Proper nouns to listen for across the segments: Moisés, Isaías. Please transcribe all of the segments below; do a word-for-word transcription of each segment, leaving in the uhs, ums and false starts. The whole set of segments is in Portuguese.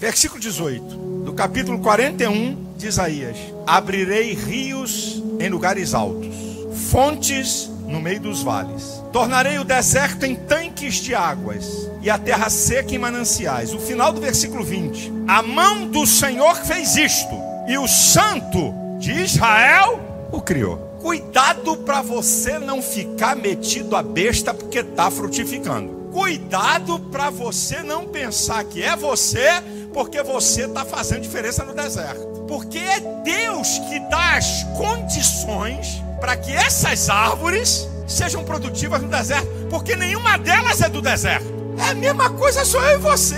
Versículo dezoito, do capítulo quarenta e um de Isaías. Abrirei rios em lugares altos, fontes no meio dos vales. Tornarei o deserto em tanques de águas, e a terra seca em mananciais. O final do versículo vinte. A mão do Senhor fez isto, e o Santo de Israel o criou. Cuidado para você não ficar metido a besta porque está frutificando. Cuidado para você não pensar que é você porque você está fazendo diferença no deserto. Porque é Deus que dá as condições para que essas árvores sejam produtivas no deserto, porque nenhuma delas é do deserto. É a mesma coisa só eu e você.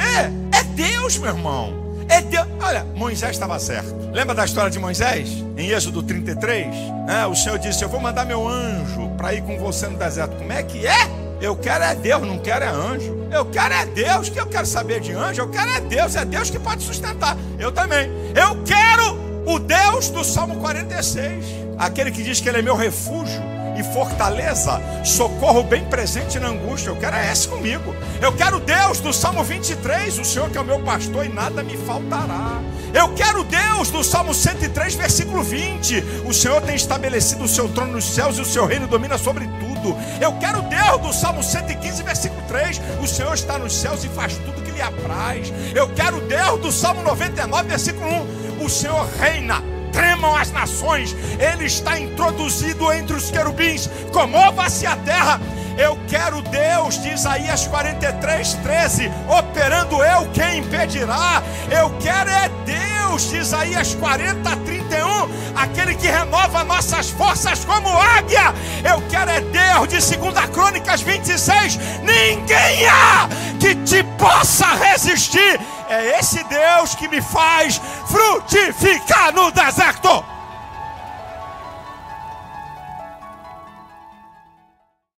É Deus, meu irmão. É Deus. Olha, Moisés estava certo. Lembra da história de Moisés? Em Êxodo trinta e três, né? O Senhor disse: eu vou mandar meu anjo para ir com você no deserto. Como é que é? Eu quero é Deus, não quero é anjo. Eu quero é Deus, que eu quero saber de anjo. Eu quero é Deus, é Deus que pode sustentar. Eu também. Eu quero o Deus do Salmo quarenta e seis. Aquele que diz que ele é meu refúgio e fortaleza, socorro bem presente na angústia. Eu quero é esse comigo. Eu quero Deus do Salmo vinte e três, o Senhor que é o meu pastor e nada me faltará. Eu quero Deus do Salmo cento e três, versículo vinte. O Senhor tem estabelecido o seu trono nos céus e o seu reino domina sobre tudo. Eu quero Deus do Salmo cento e quinze, versículo três. O Senhor está nos céus e faz tudo que lhe apraz. Eu quero Deus do Salmo noventa e nove, versículo um. O Senhor reina. Tremam as nações, ele está introduzido entre os querubins, comova-se a terra. Eu quero Deus de Isaías quarenta e três, treze, operando eu, quem impedirá? Eu quero é Deus de Isaías quarenta, trinta e um, aquele que renova nossas forças como águia. Eu quero é Deus de dois Crônicas vinte e seis, ninguém há que te possa resistir. É esse Deus que me faz frutificar no deserto.